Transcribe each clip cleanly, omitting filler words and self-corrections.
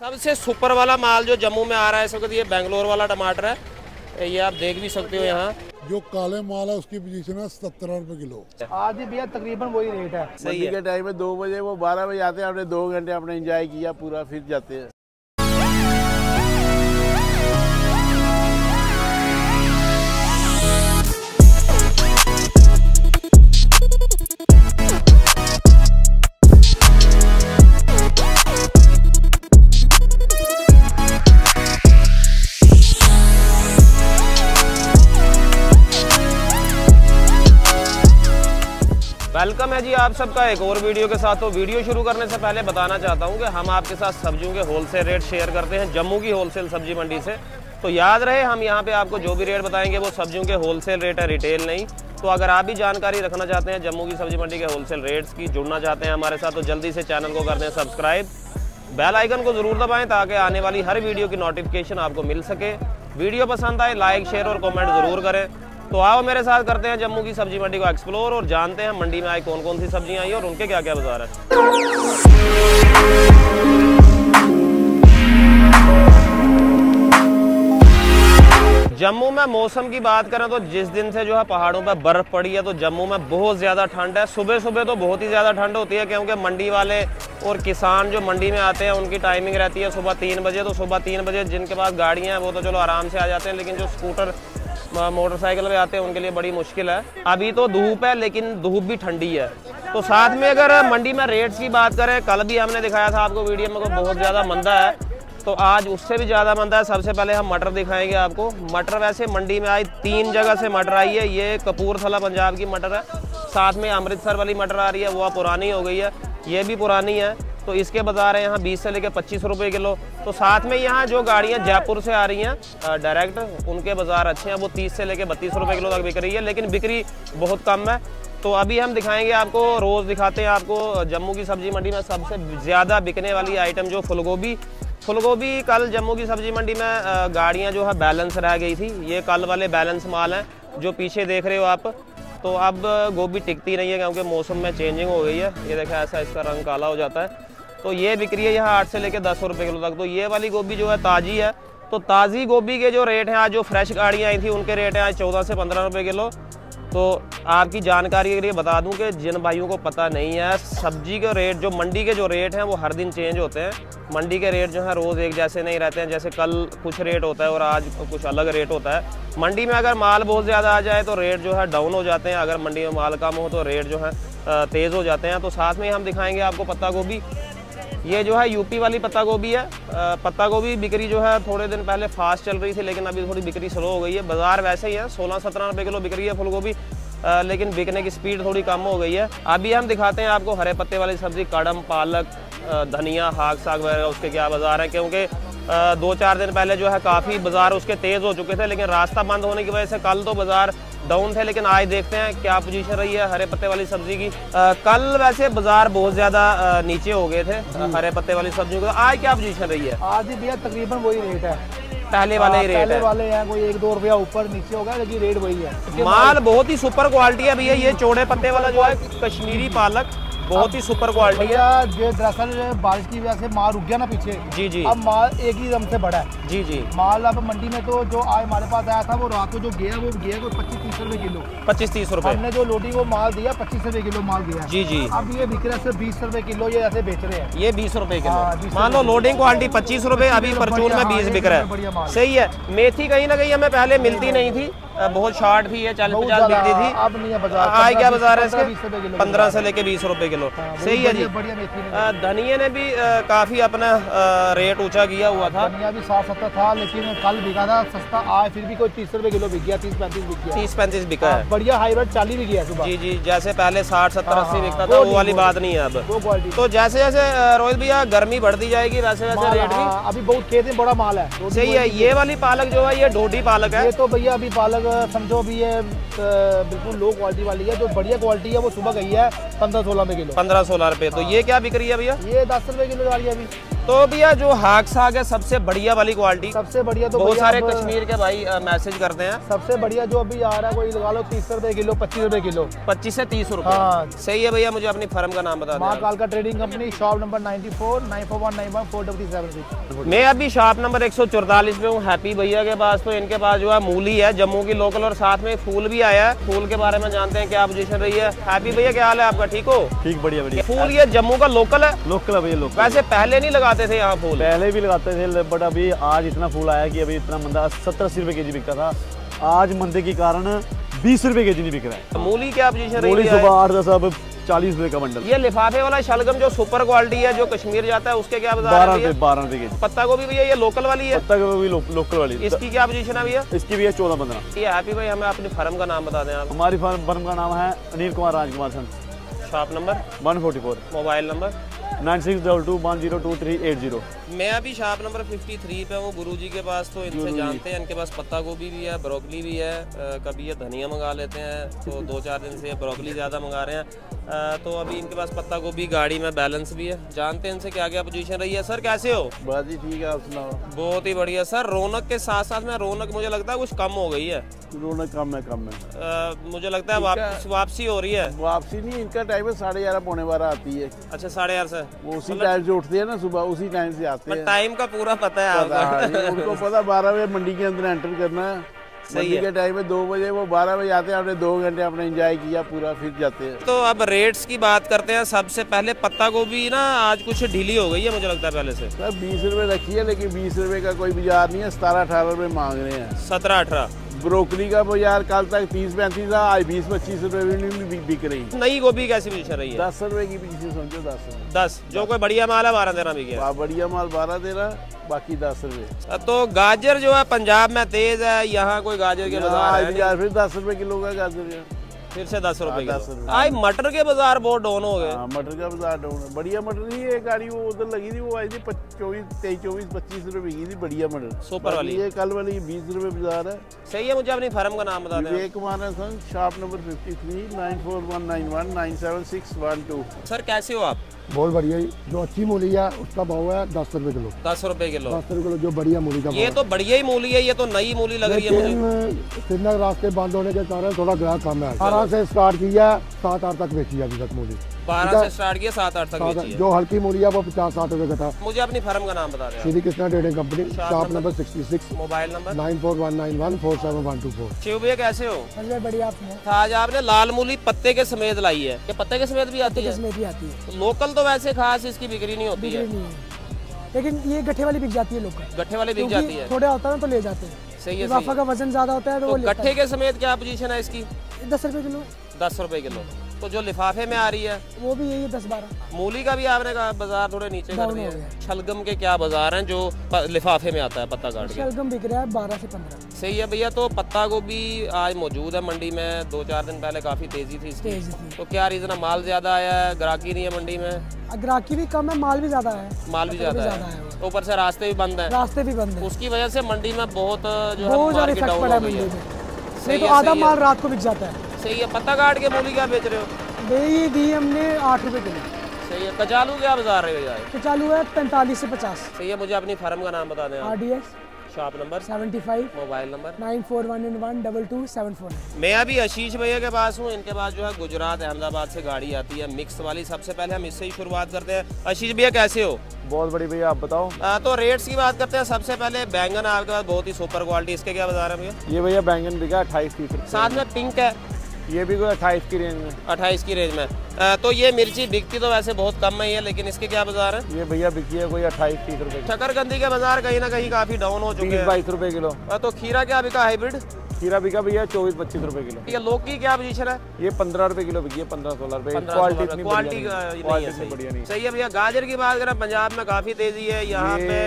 सबसे सुपर वाला माल जो जम्मू में आ रहा है इस वक्त ये बेंगलोर वाला टमाटर है। ये आप देख भी सकते हो, यहाँ जो काले माल है उसकी पोजीशन है 17 रुपए किलो। आज भी भैया तकरीबन वही रेट है। सही के टाइम में 2 बजे वो 12 बजे आते हैं। आपने 2 घंटे आपने एंजॉय किया पूरा, फिर जाते हैं। वेलकम है जी आप सबका एक और वीडियो के साथ। तो वीडियो शुरू करने से पहले बताना चाहता हूं कि हम आपके साथ सब्जियों के होलसेल रेट शेयर करते हैं जम्मू की होलसेल सब्जी मंडी से। तो याद रहे, हम यहां पे आपको जो भी रेट बताएंगे वो सब्जियों के होलसेल रेट है, रिटेल नहीं। तो अगर आप भी जानकारी रखना चाहते हैं जम्मू की सब्जी मंडी के होलसेल रेट्स की, जुड़ना चाहते हैं हमारे साथ, तो जल्दी से चैनल को कर दें सब्सक्राइब, बेल आइकन को ज़रूर दबाएँ ताकि आने वाली हर वीडियो की नोटिफिकेशन आपको मिल सके। वीडियो पसंद आए लाइक, शेयर और कॉमेंट ज़रूर करें। तो आओ मेरे साथ करते हैं जम्मू की सब्जी मंडी को एक्सप्लोर और जानते हैं मंडी में आई कौन कौन सी सब्जियां आई और उनके क्या क्या बाजार है। जम्मू में मौसम की बात करें तो जिस दिन से जो है पहाड़ों पर बर्फ पड़ी है तो जम्मू में बहुत ज़्यादा ठंड है। सुबह सुबह तो बहुत ही ज़्यादा ठंड होती है क्योंकि मंडी वाले और किसान जो मंडी में आते हैं उनकी टाइमिंग रहती है सुबह 3 बजे। तो सुबह 3 बजे जिनके पास गाड़ियाँ हैं वो तो चलो आराम से आ जाते हैं, लेकिन जो स्कूटर मोटरसाइकिल पे आते हैं उनके लिए बड़ी मुश्किल है। अभी तो धूप है लेकिन धूप भी ठंडी है। तो साथ में अगर मंडी में रेट्स की बात करें, कल भी हमने दिखाया था आपको वीडियो में को बहुत ज़्यादा मंदा है, तो आज उससे भी ज़्यादा मंदा है। सबसे पहले हम मटर दिखाएंगे आपको। मटर वैसे मंडी में आई 3 जगह से मटर आई है। ये कपूरथला पंजाब की मटर है, साथ में अमृतसर वाली मटर आ रही है, वो पुरानी हो गई है, ये भी पुरानी है। तो इसके बाजार है यहाँ 20 से लेकर 25 रुपए किलो। तो साथ में यहाँ जो गाड़ियाँ जयपुर से आ रही हैं डायरेक्ट, उनके बाजार अच्छे हैं, वो 30 से लेकर 32 रुपए किलो तक बिक रही है, लेकिन बिक्री बहुत कम है। तो अभी हम दिखाएंगे आपको, रोज़ दिखाते हैं आपको जम्मू की सब्ज़ी मंडी में सबसे ज़्यादा बिकने वाली आइटम जो फूलगोभी। फूलगोभी कल जम्मू की सब्ज़ी मंडी में गाड़ियाँ जो है बैलेंस रह गई थी। ये कल वाले बैलेंस माल हैं जो पीछे देख रहे हो आप। तो अब गोभी टिकती नहीं है क्योंकि मौसम में चेंजिंग हो गई है। ये देखा ऐसा इसका रंग काला हो जाता है। तो ये बिक्री है यहाँ 8 से लेकर 10 रुपए किलो तक। तो ये वाली गोभी जो है ताज़ी है। तो ताज़ी गोभी के जो रेट हैं आज, जो फ्रेश गाड़ियाँ आई थी उनके रेट हैं आज 14 से 15 रुपए किलो। तो आपकी जानकारी के लिए बता दूँ कि जिन भाइयों को पता नहीं है, सब्जी के रेट जो मंडी के जो रेट हैं वो हर दिन चेंज होते हैं। मंडी के रेट जो है रोज़ एक जैसे नहीं रहते हैं, जैसे कल कुछ रेट होता है और आज कुछ अलग रेट होता है। मंडी में अगर माल बहुत ज़्यादा आ जाए तो रेट जो है डाउन हो जाते हैं, अगर मंडी में माल कम हो तो रेट जो है तेज़ हो जाते हैं। तो साथ में हम दिखाएँगे आपको पत्ता गोभी। ये जो है यूपी वाली पत्ता गोभी है। पत्ता गोभी बिक्री जो है थोड़े दिन पहले फास्ट चल रही थी लेकिन अभी थोड़ी बिक्री स्लो हो गई है। बाज़ार वैसे ही है, 16-17 रुपए किलो बिक्री है फूलगोभी, लेकिन बिकने की स्पीड थोड़ी कम हो गई है। अभी हम दिखाते हैं आपको हरे पत्ते वाली सब्ज़ी, कड़म, पालक, धनिया, हाक साग वगैरह, उसके क्या बाज़ार है। क्योंकि 2-4 दिन पहले जो है काफ़ी बाज़ार उसके तेज़ हो चुके थे, लेकिन रास्ता बंद होने की वजह से कल तो बाज़ार डाउन थे, लेकिन आज देखते हैं क्या पोजीशन रही है हरे पत्ते वाली सब्जी की। कल वैसे बाजार बहुत ज्यादा नीचे हो गए थे हरे पत्ते वाली सब्जियों का। आज क्या पोजीशन रही है? आज भी तकरीबन वही रेट है, पहले वाले ही रेट है। पहले वाले हैं कोई 1-2 रुपया ऊपर नीचे होगा, लेकिन रेट वही है। माल बहुत ही सुपर क्वालिटी है भैया। ये चौड़े पत्ते वाला जो है कश्मीरी पालक बहुत ही सुपर क्वालिटी है। जो दरअसल बारिश की वजह से माल रुक गया ना पीछे, जी जी, अब माल एक ही दम से बढ़ा है। जी जी, माल अब मंडी में तो जो आज हमारे पास आया था वो रात को जो गया वो गया 25-30 रुपए किलो। 25-30 रुपए हमने जो लोटी वो माल दिया 25 रुपए किलो माल दिया। जी जी, अब ये बिक रहा है 20 रुपए किलो, ये ऐसे बेच रहे हैं, ये 20 रुपए किलो। मान लो लोडिंग क्वालिटी 25 रुपए, अभी परचून में 20 बिक रहा है। सही है। मेथी कहीं ना कहीं हमें पहले मिलती नहीं थी, बहुत शार्ट थी, 40-50 बिकती थी। अब नहीं है बाजार। आज क्या बाजार है इसके? 15 से लेके 20 रुपए किलो। सही है जी। धनिया ने भी काफी अपना रेट ऊंचा किया हुआ था। धनिया भी 60-70 था, लेकिन कल बिका था सस्ता, आज फिर भी कोई 30 रुपए किलो बिक गया, 30-35 बिक गया। 30-35 बिका है, बढ़िया। हाईब्रिड 40 भी गया सुबह। जी जी, जैसे पहले 60-70-80 बिकता था वो वाली बात नहीं है अब। तो जैसे जैसे रोहित भैया गर्मी बढ़ती जाएगी वैसे वैसे रेट भी। अभी बहुत खेत में बड़ा माल है। सही है। ये वाली पालक जो है ये ढोडी पालक है। ये तो भैया अभी पालक समझो भी है बिल्कुल लो क्वालिटी वाली है। जो बढ़िया क्वालिटी है वो सुबह गई है 15-16 रुपए किलो। 15-16 रुपए। तो ये क्या बिक रही है भैया? ये 10 रुपए किलो वाली है अभी। तो भैया जो हाक साग है सबसे बढ़िया वाली क्वालिटी, सबसे बढ़िया तो बहुत सारे कश्मीर के भाई मैसेज करते हैं सबसे बढ़िया जो अभी आ रहा है कोई लगा लो 30 रुपए किलो, 25 रुपए किलो, 25 से 30 रुपए। हाँ। सही है भैया, मुझे अपनी फर्म का नाम बता दें। कालका ट्रेडिंग कंपनी, शॉप नंबर 94, 94191, 4376। मैं अभी शॉप नंबर 144 पे हूँ हैप्पी भैया के पास। तो इनके पास जो है मूली है जम्मू की लोकल और साथ में फूल भी आया है। फूल के बारे में जानते हैं क्या पोजीशन रही है। हैप्पी भैया क्या हाल है आपका, ठीक हो? ठीक, बढ़िया बढ़िया। फूल ये जम्मू का लोकल है? लोकल है भैया। वैसे पहले नहीं लगा थे यहाँ फूल? पहले भी लगाते थे बट अभी आज इतना फूल आया कि अभी इतना मंदा 70-80 रुपए केजी बिकता था, आज मंदे के कारण 20 रुपए केजी नहीं बिक रहा है। मूली क्या पोजीशन रही है? मूली सुबह 8-10 अब 40 रुपए का बंडल। ये लिफाफे वाला शलगम जो सुपर क्वालिटी है जो कश्मीर जाता है उसके क्या बाजार है? 12 रुपए केजी। पत्ता गोभी भैया ये लोकल वाली है? पत्ता गोभी लोकल वाली। इसकी क्या पोजीशन है भैया? इसकी भी है 14-15। ये हैप्पी भाई हमें अपनी फर्म का नाम बता दें आप। हमारी फर्म का नाम है Anil Kumar Rajkumar son, shop number 144, mobile number 9622102380। मैं अभी शॉप नंबर 53 पे हूँ गुरुजी के पास। तो इनसे जानते हैं, इनके पास पत्ता गोभी भी है, ब्रोकली भी है, कभी ये धनिया मंगा लेते हैं। तो 2-4 दिन से ब्रोकली ज़्यादा मंगा रहे हैं। तो अभी इनके पास पत्ता गोभी गाड़ी में बैलेंस भी है। जानते हैं इनसे क्या क्या पोजीशन रही है। सर कैसे हो? बस जी ठीक है, आप सुनाओ? बहुत ही बढ़िया सर। रौनक के साथ साथ में रौनक मुझे लगता है कुछ कम हो गई है। रौनक कम है मुझे लगता है। वापसी हो रही है? वापसी नहीं, इनका टाइम है 11:30-11:15 आती है। अच्छा 11:30 वो उसी टाइम जो उठते हैं ना सुबह उसी टाइम से आते हैं। टाइम का पूरा पता है आपको? उनको पता 12 बजे मंडी के अंदर एंटर करना है। सही है। टाइम में 2 बजे वो 12 बजे आते हैं। आपने 2 घंटे अपना एंजॉय किया पूरा, फिर जाते हैं। तो अब रेट्स की बात करते हैं। सबसे पहले पत्ता गोभी ना आज कुछ ढीली हो गई है मुझे लगता है पहले से। सर 20 रुपए रखी है लेकिन 20 रुपए का कोई बाजार नहीं है, 17-18 रुपए मांग रहे हैं। 17-18। ब्रोकली का बाजार कल तक 30-35 था, आज 20-25 रुपए बिक रही। नई गोभी कैसी पोजीशन रही है? 10 रुपए की पोजीशन समझो। 10 जो कोई बढ़िया माल है 12-13 बिक गया। बढ़िया माल 12-13, बाकी 10 रुपए। तो गाजर जो है पंजाब में तेज है, यहाँ कोई गाजर के बाजार फिर 10 रुपए किलो का गाजर है, फिर से 10 रुपए। आज मटर के बाजार बहुत डाउन हो गए। मटर का बाजार डाउन है। बढ़िया मटर नहीं है, गाड़ी वो उधर लगी थी वो आई थी 24-25 रुपए की थी बढ़िया मटर सुपर वाली। ये कल वाली 20 रुपए बाजार है। सही है, मुझे अपनी फर्म का नाम बता दें। Vivek Kumar son, shop number 53, 94191, 976112। Sir कैसे हो आप? बहुत बढ़िया। जो अच्छी मूली है उसका भाव है 10 रुपए किलो। 10 रुपए किलो, 10 रुपए किलो जो बढ़िया मूली का। ये तो बढ़िया ही मूली है, ये तो नई मूली लग रही है मुझे। श्रीनगर रास्ते बंद होने के कारण थोड़ा ग्राहक कम है। 12 से स्टार्ट किया 7-8 तक बेची है अभी तक मूली। 12 से स्टार्ट किया 7-8 तक बेची है। जो हल्की मूली है वो 50-60 रुपए का था। मुझे अपनी फर्म का नाम बता दें। Shri Krishna trading company, shop number 66, mobile number 9419147124। Shiv भैया कैसे हो? बढ़िया। आज आपने लाल मूली पत्ते के समेत लाई है? क्या पत्ते के समेत भी आती है? लोकल तो वैसे खास इसकी बिक्री नहीं होती है, लेकिन ये गट्ठे वाली बिक जाती है। लोकल गट्ठे वाली बिक जाती है, थोड़ा होता है तो ले जाते हैं। सही है। वाफा का वजन ज्यादा होता है तो गट्ठे के समेत क्या पोजीशन है इसकी? 10 रुपए किलो। 10 रुपए किलो। तो जो लिफाफे में आ रही है वो भी यही 10-12। मूली का भी आपने कहा बाजार थोड़े नीचे कर दिया है। शलगम के क्या बाजार हैं जो लिफाफे में आता है पत्ता काट के? शलगम बिक रहा है 12 से 15। सही है भैया। तो पत्ता गोभी आज मौजूद है मंडी में, 2-4 दिन पहले काफी तेजी थी इसकी। तो क्या रीजन है? माल ज्यादा आया है, ग्राहकी नहीं है मंडी में? ग्राहकी भी कम है, माल भी ज्यादा है। माल भी ज्यादा है, ऊपर से रास्ते भी बंद है। रास्ते भी बंद है, उसकी वजह से मंडी में बहुत जो आधा माल रात को बिक जाता है। सही है। पत्ता काट के मूली क्या बेच रहे हो? दही दी हमने 8 रुपए किलो। सही है। कचालू क्या बाजार है भैया? कचालू है 45 से 50। सही है। मुझे अपनी फर्म का नाम बता दें। RDX, shop number 75, mobile number 9419122749। मैं अभी आशीष भैया के पास हूँ। इनके पास जो है गुजरात अहमदाबाद से गाड़ी आती है मिक्स वाली। सबसे पहले हम इससे ही शुरुआत करते हैं। आशीष भैया कैसे हो? बहुत बड़ी भैया, आप बताओ। तो रेट्स की बात करते हैं। सबसे पहले बैंगन आपके पास बहुत ही सुपर क्वालिटी, इसके क्या बाजार है भैया? ये भैया बैंगन बिका 28 की, साथ में पिंक है, ये भी कोई 28 की रेंज में। तो ये मिर्ची बिकती तो वैसे बहुत कम में ही है, लेकिन इसके क्या बाजार है? ये भैया बिकी है कोई 28-30 रुपए। शकरकंदी के बाजार कहीं ना कहीं काफी डाउन हो चुके हैं। 22 रुपए किलो। तो खीरा क्या बिका हाइब्रिड? खीरा बिका भैया 24-25 रुपए किलो। ये लौकी क्या पोजीशन है? ये 15 रुपए किलो बिकी है, 15-16 रुपए। क्वालिटी। सही है भैया। गाजर की बात करें पंजाब में काफी तेजी है, यहाँ पे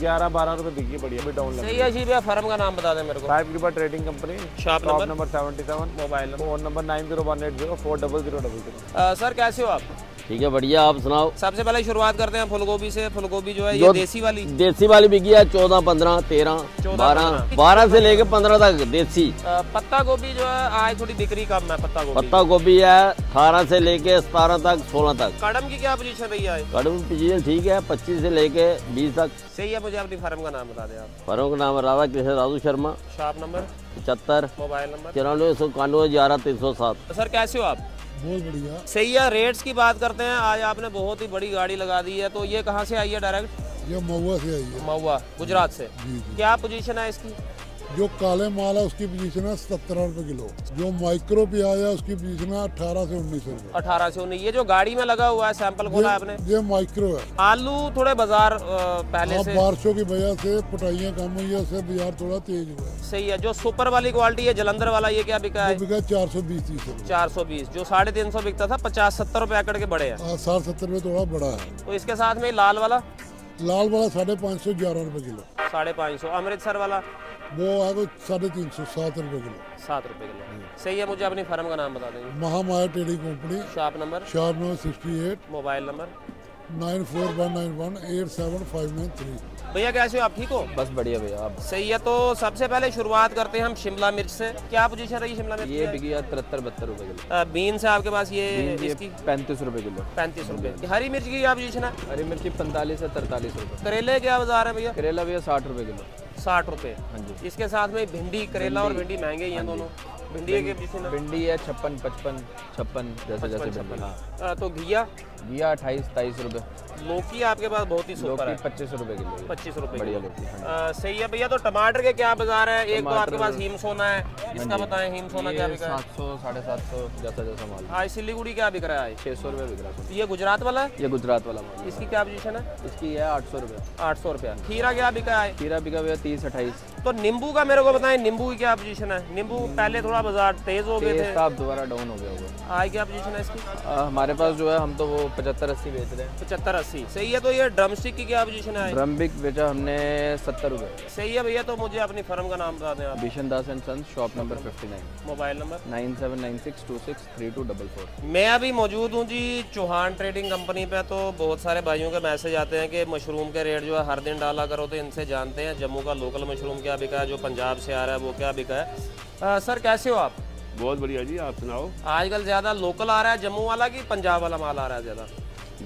11-12 रुपए बिकी है। बढ़िया भी डाउन। सही है जी भैया। फर्म का नाम बता दें मेरे को। Sahib Kripa trading company, shop number 77, mobile number 9018040000। Sir कैसे हो आप? ठीक है बढ़िया। आप सुनाओ। सबसे पहले शुरुआत करते हैं फूलगोभी से। फूलगोभी जो है ये देसी वाली बिकी है 14, 15, 13, 12 से लेके 15 तक देसी। पत्ता गोभी जो है आज थोड़ी बिक्री कम है। पत्ता गोभी है 18 से लेके 17 तक 16 तक। कड़म की क्या पोजीशन रही है? कड़म की पोजीशन ठीक है 25 से लेके 20 तक। सही है। मुझे अपनी फर्म का नाम बता दें आप। फर्म का नाम Radha Krishna Raju Sharma. Shop number 75, mobile number 949111 307। Sir कैसे हो आप? बहुत बढ़िया। सही है। रेट्स की बात करते हैं। आज आपने बहुत ही बड़ी गाड़ी लगा दी है, तो ये कहाँ से आई है? डायरेक्ट ये महुआ से आई है। महुआ गुजरात से। जी। क्या पोजीशन है इसकी? जो काले माल है उसकी पोजीशन है 17 रुपए किलो। जो माइक्रो प्याज है उसकी पोजीशन है 18 से 19 रुपए। 18 से 19। ये जो गाड़ी में लगा हुआ है सैंपल खोला आपने, ये माइक्रो है। आलू थोड़े बाजार पहले से बारिशों की वजह से पटाइयाँ कम हुई है, बाजार थोड़ा तेज हुआ है। सही है। जो सुपर वाली क्वालिटी है जलंधर वाला, ये क्या बिका है? 420। जो 350 बिकता था 50-70 रुपए एकड़ के बड़े है। 60-70 रुपए थोड़ा बड़ा है। तो इसके साथ में लाल वाला 550 11 रुपए किलो। 550। अमृतसर वाला वो है 350 7 रुपए किलो। 7 रुपए किलो। सही है। मुझे अपनी फर्म का नाम बता देंगे? Mahamaya trading company. Shop number 68, mobile number 9419187593। भैया कैसे हो आप? ठीक हो? बस बढ़िया भैया। आप? सही है। तो सबसे पहले शुरुआत करते हैं हम शिमला मिर्च से। क्या पोजीशन रही शिमला मिर्च? ये बिकी 73-72 रुपए किलो। बीन्स है आपके पास, ये इसकी 35 रुपए किलो। 35 रुपए। हरी मिर्च की क्या पोजीशन है? हरी मिर्च की 45 से 43 रुपए। करेले क्या बाजार है भैया? करेला भैया 60 रुपए किलो। 60 रुपए। इसके साथ में भिंडी। करेला और भिंडी महंगे ही हैं दोनों। भिंडी है 56, 55 जैसे। तो घिया 28-27 रुपए। लौकी आपके पास बहुत ही सुपर है, 25 रुपए किलो। 25 रुपए बढ़िया लौकी। सही है भैया। तो टमाटर के क्या बाजार है? एक तो आपके पास हीम सोना है, इसका बताएं हीम सोना क्या बिका है? 700, 750 जैसा माल। आज सिलीगुड़ी क्या बिक रहा है? 600 रुपए बिक रहा है। ये गुजरात वाला है? ये गुजरात वाला माल। इसकी क्या पोजीशन है? इसकी है 800 रुपए। 800 रुपया। खीरा क्या बिका है? खीरा बिका हुआ 30-28। तो नींबू का मेरे को बताएं, नींबू की क्या पोजीशन है? नींबू पहले थोड़ा बाजार तेज हो गए थे, दोबारा डाउन हो गया होगा। आज क्या पोजीशन है इसकी? हमारे पास जो है हम तो वो 75-80 बेच रहे हैं। 75-80। सही है। तो ये ड्रमस्टिक की क्या पोजीशन है? ड्रमस्टिक बेचा हमने 70 रुपए। सही है भैया। तो मुझे अपनी फर्म का नाम बता दें आप? Bishan Das and sons, shop number 59, mobile number 9796263244। मैं अभी मौजूद हूँ जी चौहान ट्रेडिंग कंपनी पे। तो बहुत सारे भाइयों के मैसेज आते हैं कि मशरूम के रेट जो है हर दिन डाला करो, तो इनसे जानते हैं जम्मू का लोकल मशरूम क्या बिका है, जो पंजाब से आ रहा है वो क्या बिका है। सर कैसे हो आप? बहुत बढ़िया जी। आप सुनाओ। आजकल ज्यादा लोकल आ रहा है जम्मू वाला की पंजाब वाला माल आ रहा है?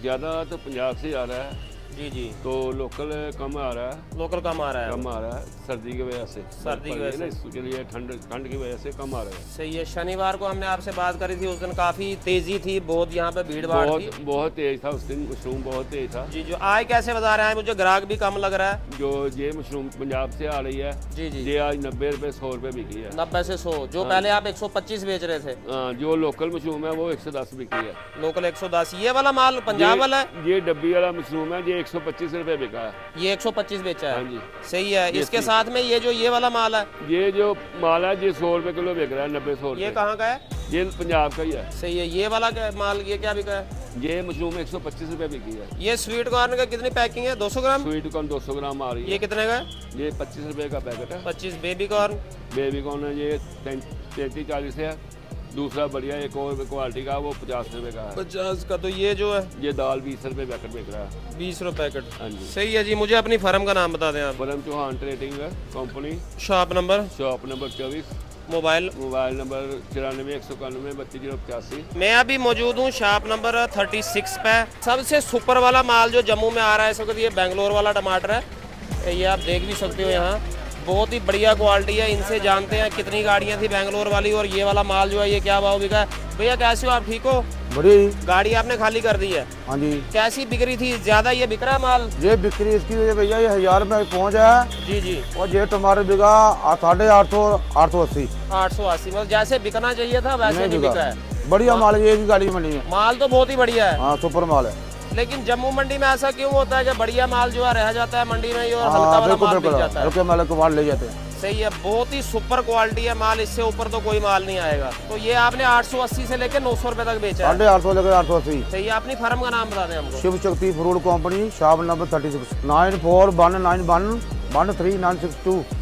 ज़्यादा तो पंजाब से आ रहा है। जी जी। तो लोकल कम आ रहा है। लोकल कम आ रहा है। कम आ रहा है सर्दी की वजह से। सर्दी की वजह से इसके लिए ठंड की वजह से कम आ रहा है। सही है। शनिवार को हमने आपसे बात करी थी, उस दिन काफी तेजी थी, बहुत यहाँ पे भीड़ भाड़ थी, बहुत तेज था उस दिन मशरूम, बहुत तेज था जी। जो आज कैसे बाजार है? मुझे ग्राहक भी कम लग रहा है। जो ये मशरूम पंजाब से आ रही है जी जी, ये आज 90 रुपए 100 रुपए बिकी है। 90 से 100। जो पहले आप 125 बेच रहे थे। जो लोकल मशरूम है वो 110 बिकी है। लोकल 110। ये वाला माल पंजाब वाला है? ये डब्बी वाला मशरूम है, ये 125 रुपए बिका है। ये 125 बेचा है। हाँ जी। सही है। इसके साथ में ये जो ये वाला माल है, ये जो माल है ये 100 रुपए किलो बिक रहा है। 90-100। ये कहाँ का है? ये पंजाब का ही है। सही है। ये वाला माल ये क्या बिका है? ये मशरूम 125 रुपए बिकी है। ये स्वीट कॉर्न का कितनी पैकिंग है? 200 ग्राम। स्वीट कॉर्न 200 ग्राम आ रही है। ये कितने का है? ये 25 रुपए का पैकेट है। 25। बेबी कॉर्न है ये 33-40 है। दूसरा बढ़िया एक और क्वालिटी का वो 50 रुपए का है। 50 का। तो ये जो है ये दाल 20 रुपए पैकेट बिक रहा है। 20 रुपए पैकेट। हाँ जी। सही है जी। मुझे अपनी फर्म का नाम बता दें आप? Firm Chauhan trading company. Shop number 24, mobile number 9419123085। मैं अभी मौजूद हूँ शॉप नंबर 36 पे। सबसे सुपर वाला माल जो जम्मू में आ रहा है इस वक्त, ये बेंगलोर वाला टमाटर है। ये आप देख भी सकते हो, यहाँ बहुत ही बढ़िया क्वालिटी है। इनसे जानते हैं कितनी गाड़ियां थी बेंगलोर वाली और ये वाला माल जो है ये क्या भाव बिका है। भैया कैसे हो आप? ठीक हो? बढ़िया। गाड़ी आपने खाली कर दी है? हाँ जी। कैसी बिक्री थी? ज्यादा ये बिक रहा है माल? ये बिक्री इसकी भैया ये 1000 में पहुँचा है। जी जी। और ये टमाटर बिका 880। 880 मतलब जैसे बिकना चाहिए था वैसे नहीं बिका है। बढ़िया माल ये भी गाड़ी मंडी में। माल तो बहुत ही बढ़िया है, सुपर माल है। लेकिन जम्मू मंडी में ऐसा क्यों होता है कि बढ़िया माल जो है रह जाता है मंडी में और हल्का वाला माल बिक जाता है? माल ले जाते हैं। सही है। बहुत ही सुपर क्वालिटी है माल, इससे ऊपर तो कोई माल नहीं आएगा। तो ये आपने 880 से लेकर 900 रुपए तक बेचा है। 850 लेकर 880। सही है। अपनी फर्म का नाम बता दें हमको? Shiv Shakti fruit company, shop number 36, 9419111396।